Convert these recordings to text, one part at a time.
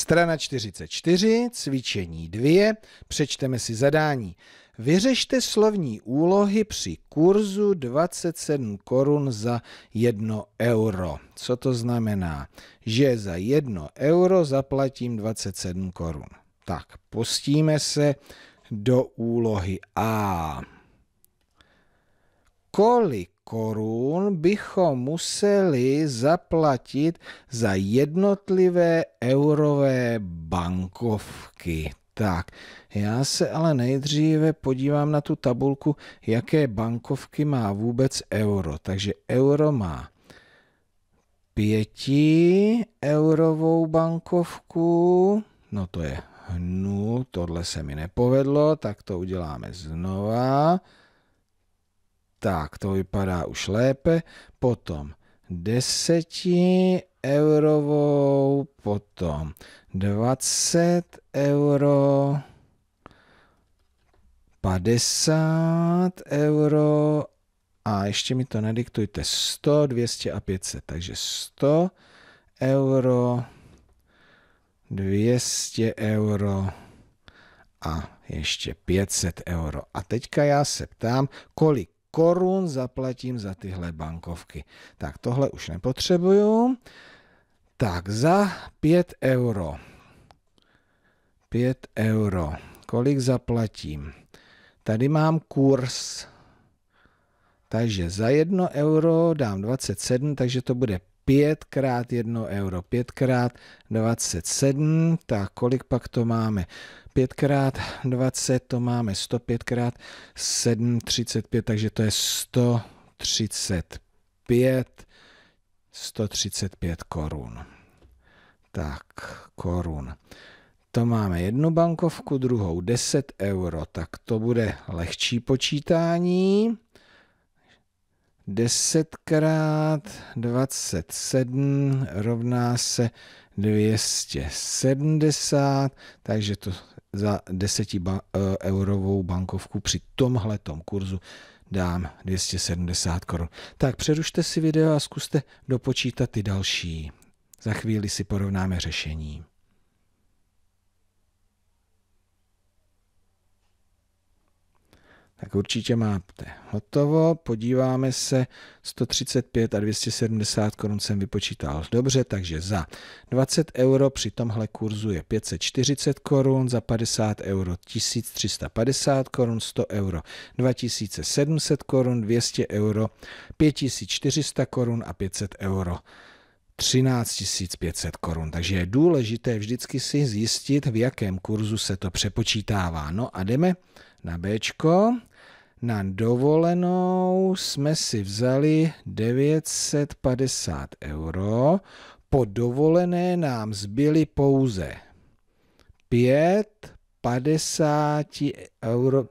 Strana 44, cvičení 2, přečteme si zadání. Vyřešte slovní úlohy při kurzu 27 korun za 1 euro. Co to znamená? Že za 1 euro zaplatím 27 korun. Tak, pustíme se do úlohy A. Kolik korun bychom museli zaplatit za jednotlivé eurové bankovky? Tak, já se ale nejdříve podívám na tu tabulku, jaké bankovky má vůbec euro. Takže euro má 5eurovou bankovku, no to je hnul, tohle se mi nepovedlo, tak to uděláme znova. Tak, to vypadá už lépe. Potom 10eurovou, potom 20 euro, 50 euro a ještě mi to nadiktujte 100, 200 a 500. Takže 100 euro, 200 euro a ještě 500 euro. A teďka já se ptám, kolik korun zaplatím za tyhle bankovky. Tak tohle už nepotřebuju. Tak za 5 euro. 5 euro. Kolik zaplatím? Tady mám kurz. Takže za 1 euro dám 27, takže to bude 5 krát 1 euro. 5 krát 27. Tak kolik pak to máme? 5 krát 20, to máme 105 krát 7, 35, takže to je 135. 135 korun. Tak, korun. To máme jednu bankovku, druhou 10 euro, tak to bude lehčí počítání. 10 krát 27 rovná se 270, takže to za 10eurovou bankovku při tomhletom kurzu dám 270 korun. Tak přerušte si video a zkuste dopočítat ty další. Za chvíli si porovnáme řešení. Tak určitě máte hotovo, podíváme se, 135 a 270 korun jsem vypočítal dobře, takže za 20 euro při tomhle kurzu je 540 korun, za 50 euro 1350 korun, 100 euro 2700 korun, 200 euro 5400 korun a 500 euro 13 500 korun, takže je důležité vždycky si zjistit, v jakém kurzu se to přepočítává. No a jdeme na Bčko. Na dovolenou jsme si vzali 950 euro, po dovolené nám zbyly pouze 3 euro.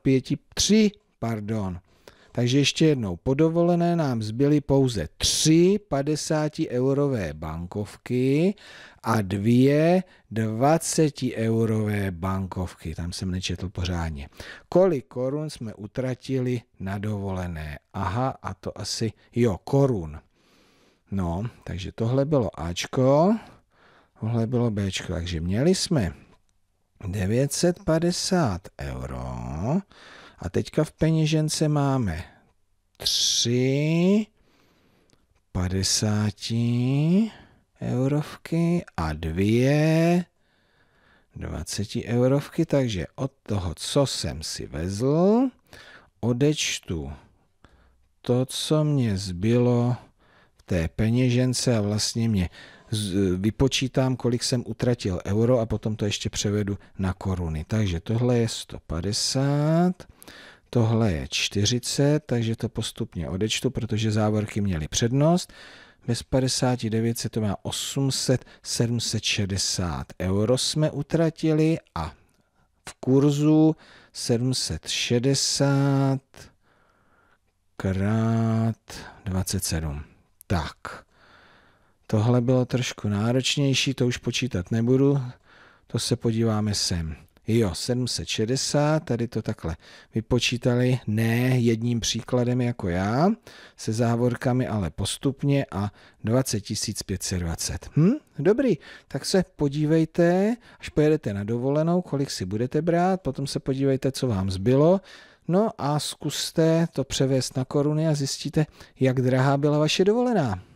Takže ještě jednou, po dovolené nám zbyly pouze 3 50eurové bankovky a 2 20eurové bankovky. Tam jsem nečetl pořádně. Kolik korun jsme utratili na dovolené? Aha, a to asi, jo, korun. No, takže tohle bylo Ačko, tohle bylo Bčko. Takže měli jsme 950 euro. A teďka v peněžence máme 3 50 eurovky a 2 20 eurovky, takže od toho, co jsem si vezl, odečtu to, co mě zbylo v té peněžence a vlastně mě vypočítám, kolik jsem utratil euro a potom to ještě převedu na koruny. Takže tohle je 150, tohle je 40, takže to postupně odečtu, protože závorky měly přednost. Bez 59 se to má 800, 760 euro jsme utratili a v kurzu 760 krát 27. Tak. Tohle bylo trošku náročnější, to už počítat nebudu, to se podíváme sem. Jo, 760, tady to takhle vypočítali, ne jedním příkladem jako já, se závorkami, ale postupně a 20 520. Dobrý, tak se podívejte, až pojedete na dovolenou, kolik si budete brát, potom se podívejte, co vám zbylo, no a zkuste to převést na koruny a zjistíte, jak drahá byla vaše dovolená.